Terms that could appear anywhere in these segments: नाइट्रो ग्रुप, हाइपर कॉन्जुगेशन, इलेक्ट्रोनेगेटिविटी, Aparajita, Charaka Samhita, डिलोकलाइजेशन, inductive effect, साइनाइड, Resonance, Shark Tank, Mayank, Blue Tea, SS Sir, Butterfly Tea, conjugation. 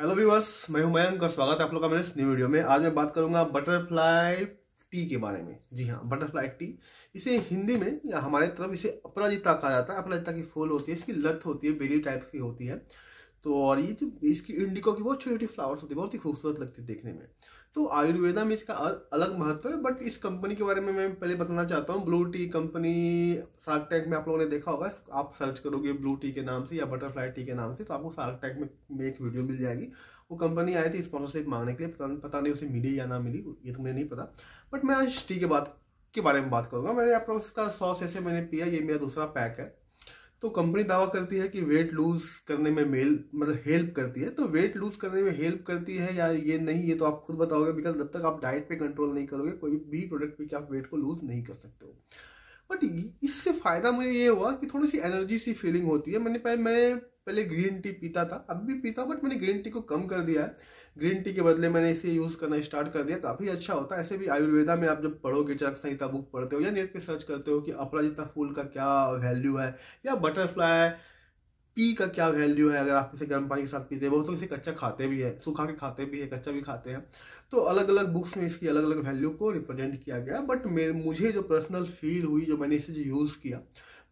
Hello viewers, मैं हूं मयंक और स्वागत है आप लोग का मेरे इस न्यू वीडियो में। आज मैं बात करूंगा बटरफ्लाई टी के बारे में। जी हाँ, बटरफ्लाई टी, इसे हिंदी में या हमारे तरफ इसे अपराजिता कहा जाता है। अपराजिता की फूल होती है, इसकी लत होती है, बेली टाइप की होती है। तो और ये जो इसकी इंडिको की बहुत छोटी छोटी फ्लावर्स होती है, बहुत ही खूबसूरत लगती है देखने में। तो आयुर्वेदा में इसका अलग महत्व है। बट इस कंपनी के बारे में मैं पहले बताना चाहता हूँ। Blue tea company shark tank में आप लोगों ने देखा होगा, आप सर्च करोगे ब्लू टी के नाम से या बटरफ्लाई टी के नाम से तो आपको शार्क टैंक में एक वीडियो मिल जाएगी। वो कंपनी आई थी स्पॉन्सरशिप मांगने के लिए, पता नहीं उसे मिली या ना मिली, ये तो मुझे नहीं पता। बट मैं आज टी के बारे में बात करूँगा। मैंने आप लोग उसका 100 cc मैंने पिया, ये मेरा दूसरा पैक है। तो कंपनी दावा करती है कि वेट लूज करने में हेल्प करती है। तो वेट लूज करने में हेल्प करती है या ये नहीं, ये तो आप खुद बताओगे। बिकॉज जब तक आप डाइट पे कंट्रोल नहीं करोगे, कोई भी प्रोडक्ट पे आप वेट को लूज नहीं कर सकते हो। बट इससे फायदा मुझे ये हुआ कि थोड़ी सी एनर्जी सी फीलिंग होती है। मैंने पहले ग्रीन टी पीता था, अब भी पीता हूँ, बट मैंने ग्रीन टी को कम कर दिया है। ग्रीन टी के बदले मैंने इसे यूज़ करना स्टार्ट कर दिया, काफ़ी अच्छा होता है। ऐसे भी आयुर्वेदा में आप जब पढ़ोगे, चरक संहिता बुक पढ़ते हो या नेट पे सर्च करते हो कि अपराजिता फूल का क्या वैल्यू है या बटरफ्लाई टी का क्या वैल्यू है, अगर आप इसे गर्म पानी के साथ पीते हैं, बहुत लोग इसे कच्चा खाते भी है, सूखा के खाते भी है, कच्चा भी खाते हैं। तो अलग अलग बुक्स में इसकी अलग अलग वैल्यू को रिप्रेजेंट किया गया। बट मुझे जो पर्सनल फील हुई, जो मैंने इसे यूज़ किया,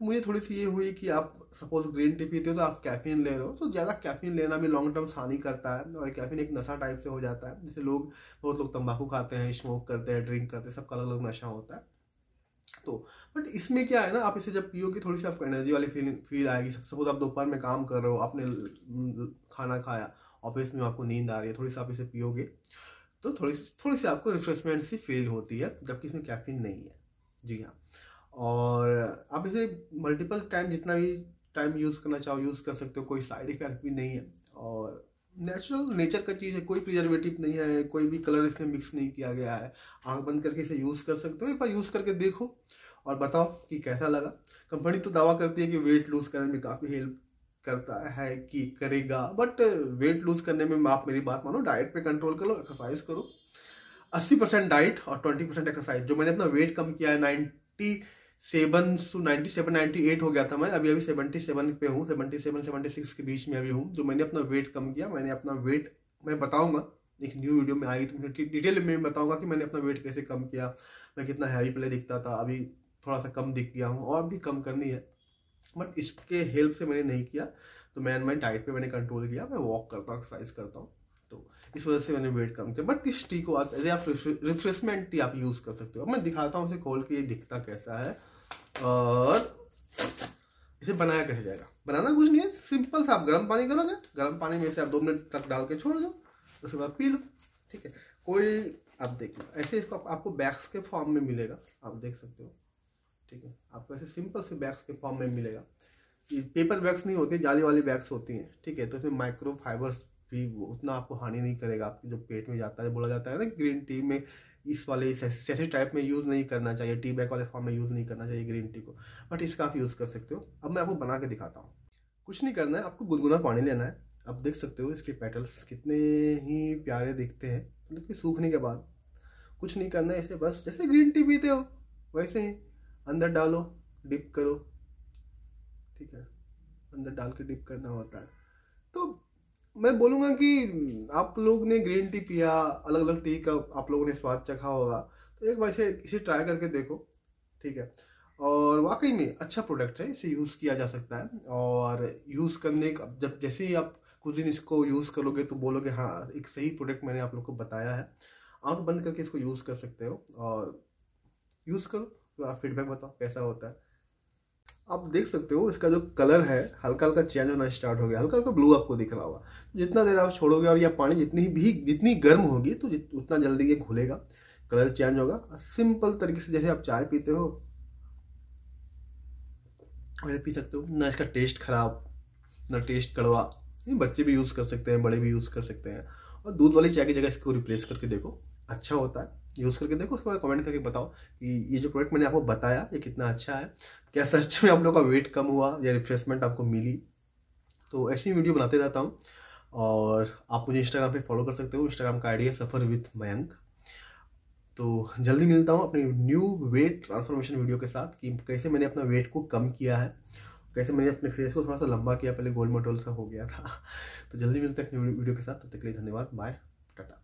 मुझे थोड़ी सी ये हुई कि आप सपोज ग्रीन टी पीते हो तो आप कैफीन ले रहे हो। तो ज़्यादा कैफीन लेना भी लॉन्ग टर्म हानि करता है, और कैफीन एक नशा टाइप से हो जाता है। जैसे बहुत लोग तंबाकू खाते हैं, स्मोक करते हैं, ड्रिंक करते हैं, सबका अलग अलग नशा होता है। तो बट इसमें क्या है ना, आप इसे जब पियोगे थोड़ी सी आपको एनर्जी वाली फील आएगी। सपोज आप दोपहर में काम कर रहे हो, आपने खाना खाया, ऑफिस में आपको नींद आ रही है, थोड़ी सी आप इसे पियोगे तो थोड़ी सी आपको रिफ्रेशमेंट सी फील होती है, जबकि इसमें कैफीन नहीं है। जी हाँ, और आप इसे मल्टीपल टाइम, जितना भी टाइम यूज़ करना चाहो यूज़ कर सकते हो, कोई साइड इफेक्ट भी नहीं है। और नेचुरल नेचर का चीज़ है, कोई प्रिजर्वेटिव नहीं है, कोई भी कलर इसमें मिक्स नहीं किया गया है। आँख बंद करके इसे यूज़ कर सकते हो, एक बार यूज़ करके देखो और बताओ कि कैसा लगा। कंपनी तो दावा करती है कि वेट लूज़ करने में काफ़ी हेल्प करता है कि करेगा, बट वेट लूज़ करने में आप मेरी बात मानो, डाइट पे कंट्रोल करो, एक्सरसाइज करो। 80% डाइट और 20% एक्सरसाइज। जो मैंने अपना वेट कम किया है 97 से 98 हो गया था मैं, अभी 77 पे हूँ, 77-76 के बीच में अभी हूँ। जो मैंने अपना वेट कम किया, मैंने अपना वेट मैं बताऊँगा एक न्यू वीडियो में आएगी, तो मैं डिटेल में बताऊँगा कि मैंने अपना वेट कैसे कम किया। मैं कितना हैवी पहले दिखता था, अभी थोड़ा सा कम दिख गया हूँ, और भी कम करनी है। बट इसके हेल्प से मैंने नहीं किया, तो मैं डाइट पे मैंने कंट्रोल किया, मैं वॉक करता हूँ, एक्सरसाइज करता हूँ, तो इस वजह से मैंने वेट कम किया। बट इस टी को आज एज आप रिफ्रेशमेंट टी आप यूज़ कर सकते हो। मैं दिखाता हूँ उसे खोल के ये दिखता कैसा है और इसे बनाया कैसे जाएगा। बनाना कुछ नहीं है, सिंपल सा आप गर्म पानी करोगे, गर्म पानी में इसे आप 2 मिनट तक डाल के छोड़ दो, उसके बाद पी लो। ठीक है, कोई आप देख लो, ऐसे इसको आपको बैग्स के फॉर्म में मिलेगा, आप देख सकते हो। ठीक है, आपको ऐसे सिंपल से बैग्स के फॉर्म में मिलेगा। ये पेपर बैग्स नहीं होती, जाली वाली बैग्स होती हैं। ठीक है, तो इसमें माइक्रो फाइबर्स भी उतना आपको हानि नहीं करेगा, आपके जो पेट में जाता है। बोला जाता है ना, ग्रीन टी में इस वाले सैसे टाइप में यूज़ नहीं करना चाहिए, टी बैग वाले फॉर्म में यूज़ नहीं करना चाहिए ग्रीन टी को, बट इसका आप यूज़ कर सकते हो। अब मैं आपको बना के दिखाता हूँ। कुछ नहीं करना है, आपको गुनगुना पानी लेना है। आप देख सकते हो इसके पेटल्स कितने ही प्यारे दिखते हैं, मतलब कि सूखने के बाद। कुछ नहीं करना है, इसे बस जैसे ग्रीन टी पीते हो वैसे ही अंदर डालो, डिप करो। ठीक है, अंदर डाल के डिप करना होता है। तो मैं बोलूँगा कि आप लोग ने ग्रीन टी पिया, अलग अलग टी का आप लोगों ने स्वाद चखा होगा, तो एक बार इसे ट्राई करके देखो। ठीक है, और वाकई में अच्छा प्रोडक्ट है, इसे यूज़ किया जा सकता है। और यूज़ करने का जब जैसे ही आप कुछ दिन इसको यूज़ करोगे तो बोलोगे हाँ, एक सही प्रोडक्ट मैंने आप लोग को बताया है। आँख बंद करके इसको यूज़ कर सकते हो और यूज़ करो, तो आप फीडबैक बताओ कैसा होता है। आप देख सकते हो इसका जो कलर है हल्का हल्का चेंज होना स्टार्ट हो गया, हल्का हल्का ब्लू आपको दिख रहा होगा। जितना देर आप छोड़ोगे और यह पानी जितनी गर्म होगी तो उतना जल्दी ये घुलेगा, कलर चेंज होगा। सिंपल तरीके से जैसे आप चाय पीते हो वैसे पी सकते हो। ना इसका टेस्ट खराब, ना टेस्ट कड़वा। बच्चे भी यूज़ कर सकते हैं, बड़े भी यूज़ कर सकते हैं। और दूध वाली चाय की जगह इसको रिप्लेस करके देखो, अच्छा होता है, यूज़ करके देखो। उसके बाद कमेंट करके बताओ कि ये जो प्रोडक्ट मैंने आपको बताया ये कितना अच्छा है, क्या सच में आप लोगों का वेट कम हुआ या रिफ्रेशमेंट आपको मिली। तो ऐसी वीडियो बनाते रहता हूँ, और आप मुझे इंस्टाग्राम पे फॉलो कर सकते हो। इंस्टाग्राम का आईडी है सफ़र विथ मयंक। तो जल्दी मिलता हूँ अपने न्यू वेट ट्रांसफॉर्मेशन वीडियो के साथ कि कैसे मैंने अपना वेट को कम किया है, कैसे मैंने अपने फेस को थोड़ा सा लंबा किया, पहले गोल मटोल सा हो गया था। तो जल्दी मिलते हैं वीडियो के साथ, तब तक के लिए धन्यवाद, बाय, टाटा।